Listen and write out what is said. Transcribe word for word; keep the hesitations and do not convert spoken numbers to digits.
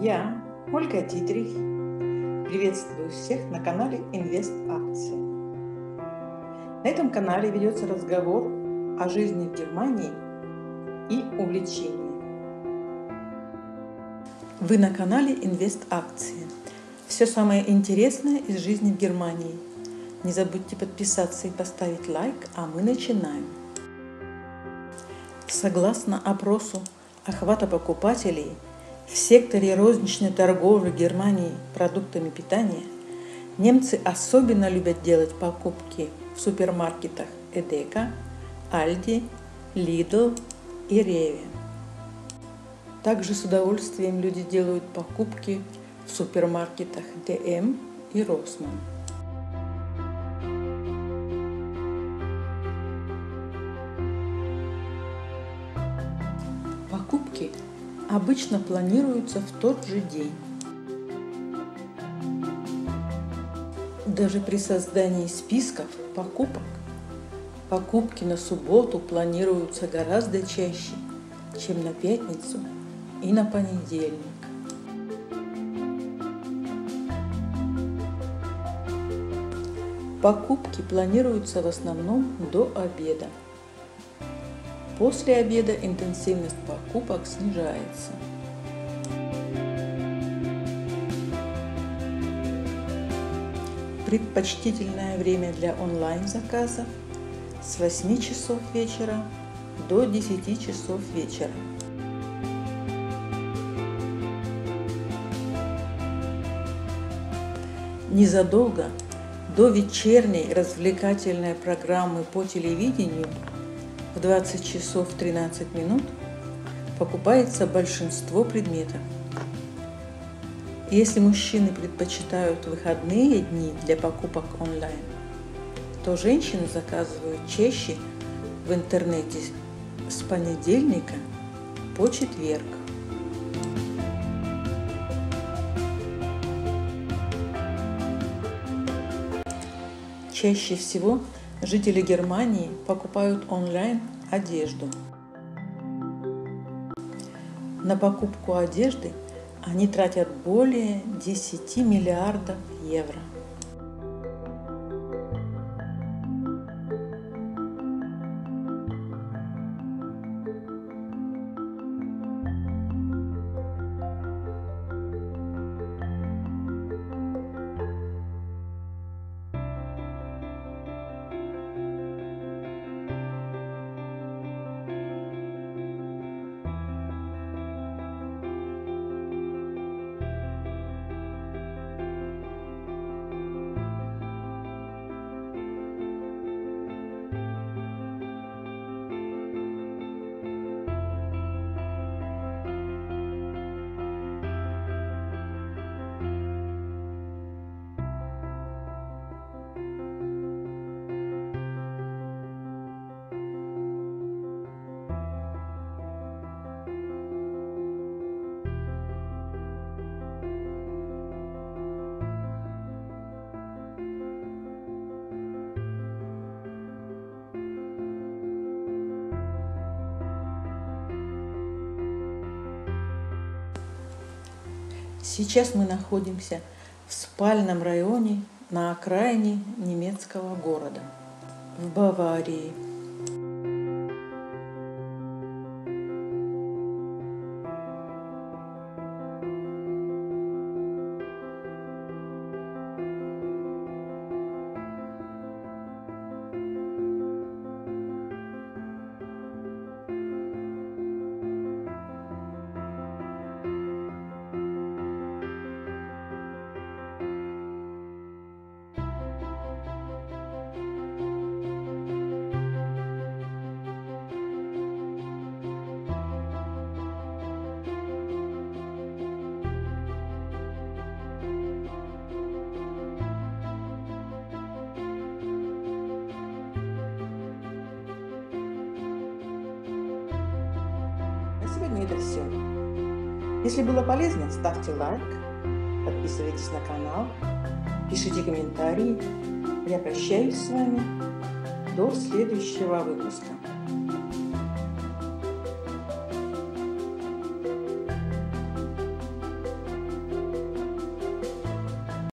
Я, Ольга Дитрих, приветствую всех на канале Инвест-Акции. На этом канале ведется разговор о жизни в Германии и увлечении. Вы на канале Инвест-Акции. Все самое интересное из жизни в Германии. Не забудьте подписаться и поставить лайк, а мы начинаем. Согласно опросу охвата покупателей, в секторе розничной торговли Германии продуктами питания немцы особенно любят делать покупки в супермаркетах Эдека, Альди, Лидл и Реви. Также с удовольствием люди делают покупки в супермаркетах ДМ и Росман. Покупки обычно планируются в тот же день. Даже при создании списков покупок, покупки на субботу планируются гораздо чаще, чем на пятницу и на понедельник. Покупки планируются в основном до обеда. После обеда интенсивность покупок снижается. Предпочтительное время для онлайн-заказов с восьми часов вечера до десяти часов вечера. Незадолго до вечерней развлекательной программы по телевидению в двадцать часов тринадцать минут покупается большинство предметов. Если мужчины предпочитают выходные дни для покупок онлайн, то женщины заказывают чаще в интернете с понедельника по четверг. Чаще всего жители Германии покупают онлайн одежду. На покупку одежды они тратят более десяти миллиардов евро. Сейчас мы находимся в спальном районе на окраине немецкого города, в Баварии. Сегодня это все. Если было полезно, ставьте лайк, подписывайтесь на канал, пишите комментарии. Я прощаюсь с вами до следующего выпуска.